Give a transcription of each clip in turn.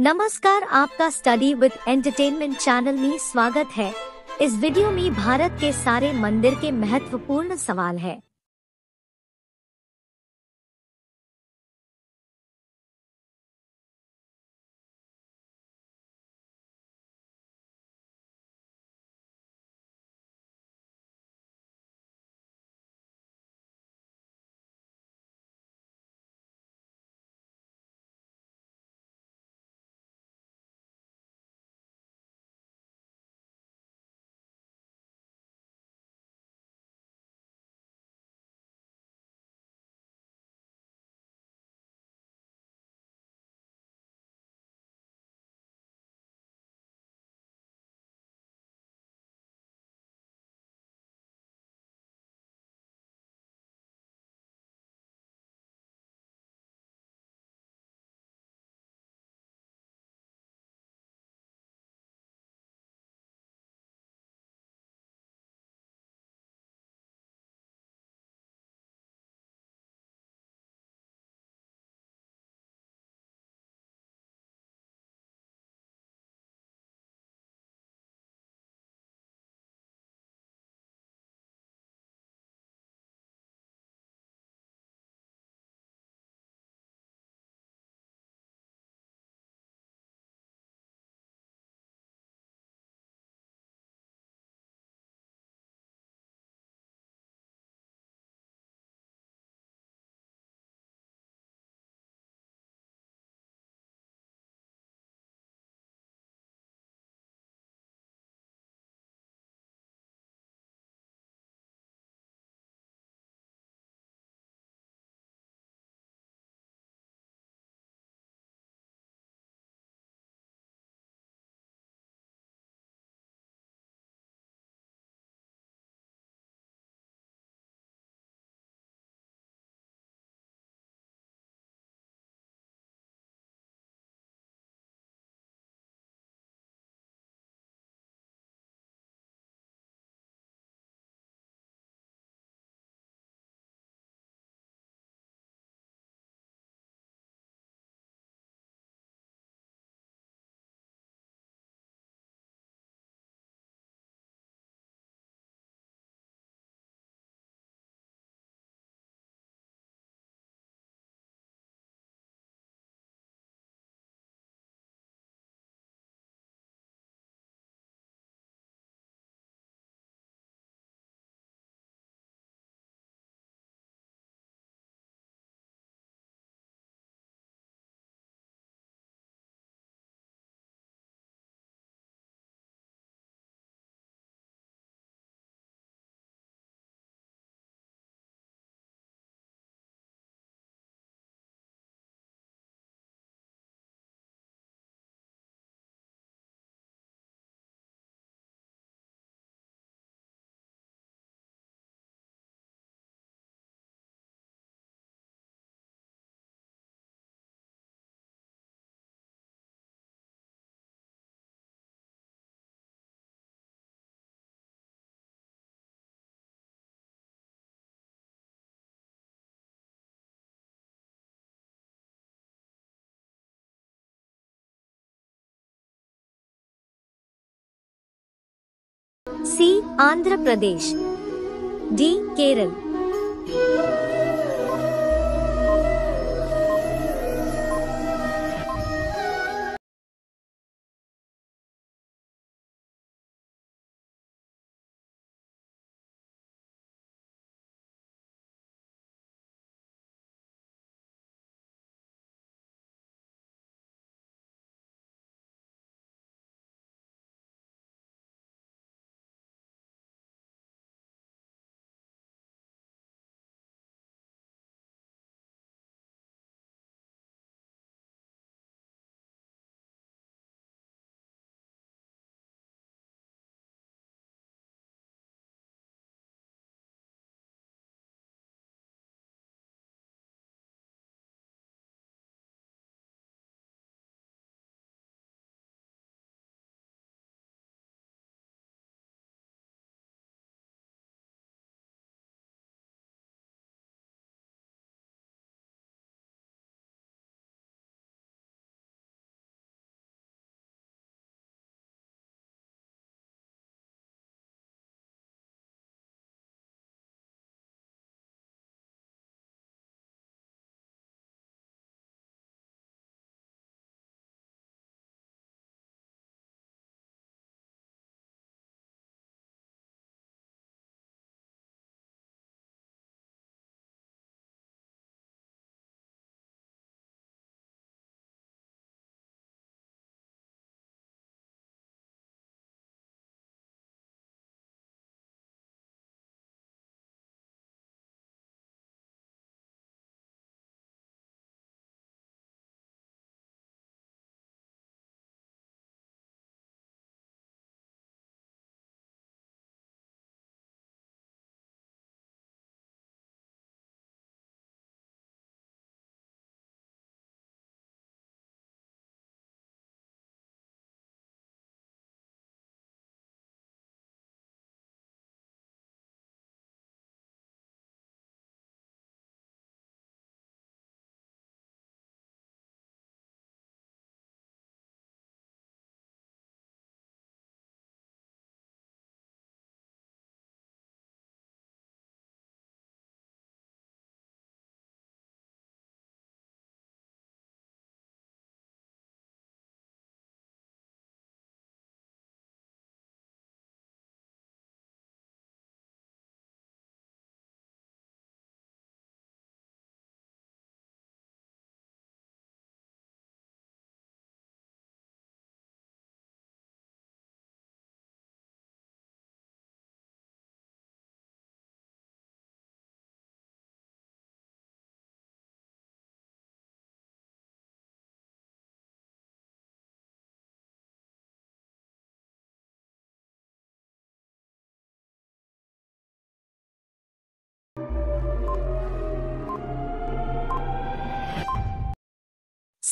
नमस्कार, आपका study with entertainment channel में स्वागत है। इस वीडियो में भारत के सारे मंदिर के महत्वपूर्ण सवाल है। C. आंध्र प्रदेश, D. केरल।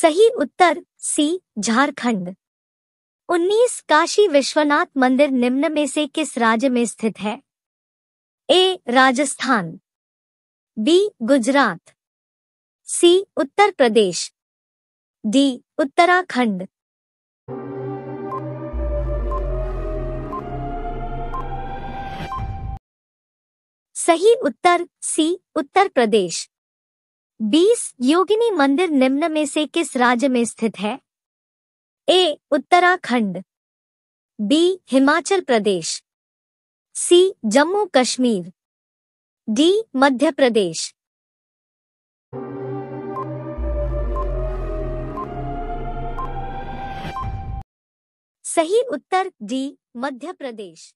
सही उत्तर सी झारखंड। 19 काशी विश्वनाथ मंदिर निम्न में से किस राज्य में स्थित है? A Rajasthan, B Gujarat, C Uttar Pradesh, D Uttarakhand. सही उत्तर सी उत्तर प्रदेश। 20 योगिनी मंदिर निम्न में से किस राज्य में स्थित है? A Uttarakhand, B Himachal Pradesh, C Jammu Kashmir, D Madhya Pradesh. सही उत्तर डी मध्य प्रदेश।